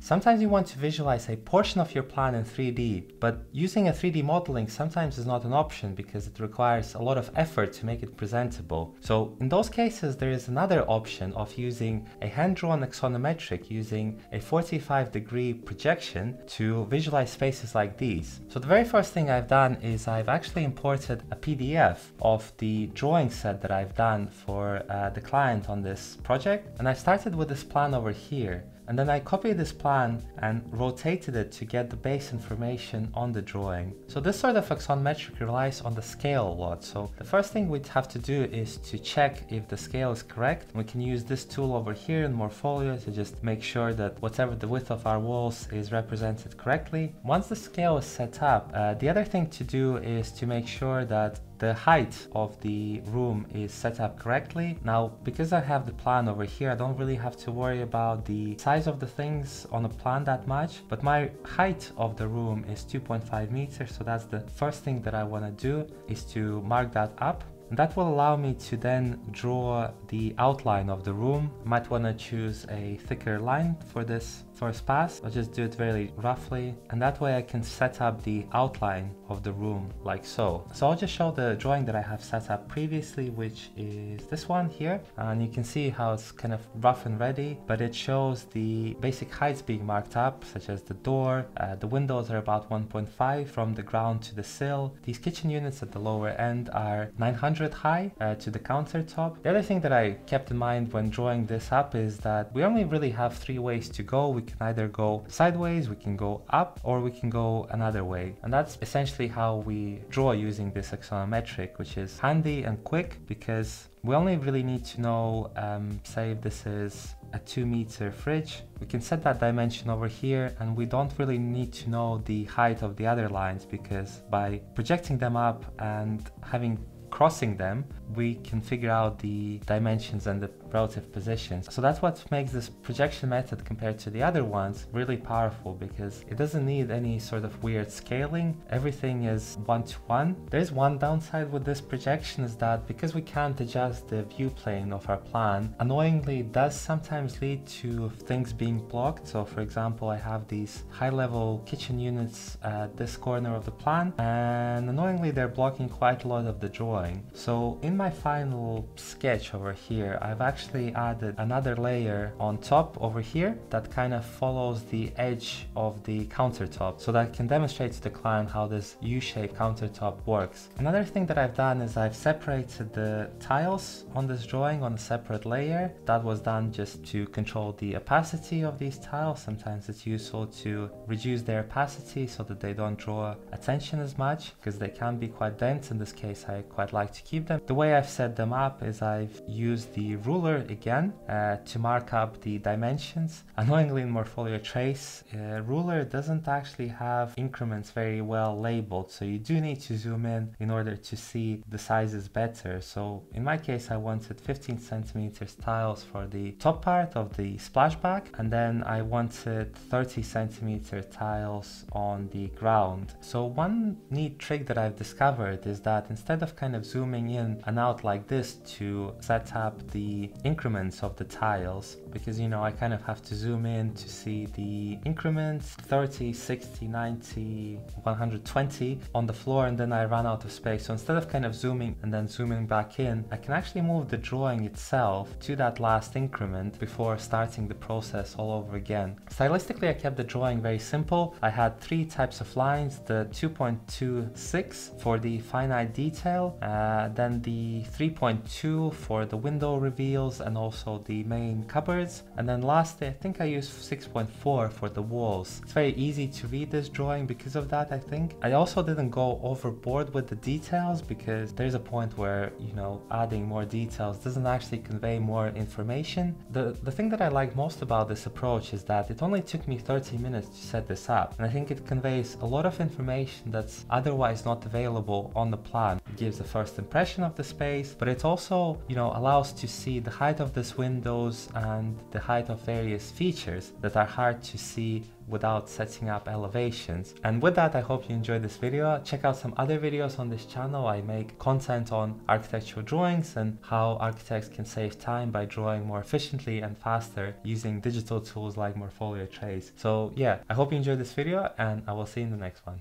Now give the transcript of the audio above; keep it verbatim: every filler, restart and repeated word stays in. Sometimes you want to visualize a portion of your plan in three D, but using a three D modeling sometimes is not an option because it requires a lot of effort to make it presentable. So in those cases, there is another option of using a hand-drawn axonometric using a forty-five degree projection to visualize spaces like these. So the very first thing I've done is I've actually imported a P D F of the drawing set that I've done for uh, the client on this project. And I started with this plan over here. And then I copied this plan and rotated it to get the base information on the drawing. So this sort of axonometric relies on the scale a lot. So the first thing we'd have to do is to check if the scale is correct. We can use this tool over here in Morpholio to just make sure that whatever the width of our walls is represented correctly. Once the scale is set up, uh, the other thing to do is to make sure that the height of the room is set up correctly. Now, because I have the plan over here, I don't really have to worry about the size of the things on the plan that much, but my height of the room is two point five meters. So that's the first thing that I want to do, is to mark that up. And that will allow me to then draw the outline of the room. I might want to choose a thicker line for this first pass. I'll just do it very roughly, and that way I can set up the outline of the room like so. So I'll just show the drawing that I have set up previously, which is this one here, and you can see how it's kind of rough and ready, but it shows the basic heights being marked up, such as the door, uh, the windows are about one point five from the ground to the sill. These kitchen units at the lower end are nine hundred high uh, to the countertop. The other thing that I kept in mind when drawing this up is that we only really have three ways to go. We can either go sideways, we can go up, or we can go another way. And that's essentially how we draw using this axonometric, which is handy and quick because we only really need to know, um, say if this is a two meter fridge, we can set that dimension over here, and we don't really need to know the height of the other lines because by projecting them up and having crossing them, we can figure out the dimensions and the relative positions. So that's what makes this projection method compared to the other ones really powerful, because it doesn't need any sort of weird scaling. Everything is one-to-one. There's one downside with this projection, is that because we can't adjust the view plane of our plan, annoyingly it does sometimes lead to things being blocked. So for example, I have these high-level kitchen units at this corner of the plan, and annoyingly they're blocking quite a lot of the drawing. So in my final sketch over here, I've actually Actually added another layer on top over here that kind of follows the edge of the countertop, so that I can demonstrate to the client how this U-shaped countertop works. Another thing that I've done is I've separated the tiles on this drawing on a separate layer. That was done just to control the opacity of these tiles. Sometimes it's useful to reduce their opacity so that they don't draw attention as much, because they can be quite dense. In this case, I quite like to keep them. The way I've set them up is I've used the ruler again uh, to mark up the dimensions. Annoyingly in Morpholio Trace, uh, ruler doesn't actually have increments very well labeled, so you do need to zoom in in order to see the sizes better. So in my case, I wanted fifteen centimeters tiles for the top part of the splashback, and then I wanted thirty centimeter tiles on the ground. So one neat trick that I've discovered is that instead of kind of zooming in and out like this to set up the increments of the tiles, because you know I kind of have to zoom in to see the increments thirty, sixty, ninety, one hundred twenty on the floor, and then I run out of space. So instead of kind of zooming and then zooming back in, I can actually move the drawing itself to that last increment before starting the process all over again. Stylistically, I kept the drawing very simple. I had three types of lines: the two point two six for the finite detail, uh, then the three point two for the window reveal, and also the main cupboards, and then lastly I think I used six point four for the walls. It's very easy to read this drawing because of that. I think I also didn't go overboard with the details, because there's a point where, you know, adding more details doesn't actually convey more information. The the thing that I like most about this approach is that it only took me thirty minutes to set this up, and I think it conveys a lot of information that's otherwise not available on the plan. It gives the first impression of the space, but it also, you know, allows to see the height of these windows and the height of various features that are hard to see without setting up elevations. And with that, I hope you enjoyed this video. Check out some other videos on this channel. I make content on architectural drawings and how architects can save time by drawing more efficiently and faster using digital tools like Morpholio Trace. So yeah, I hope you enjoyed this video, and I will see you in the next one.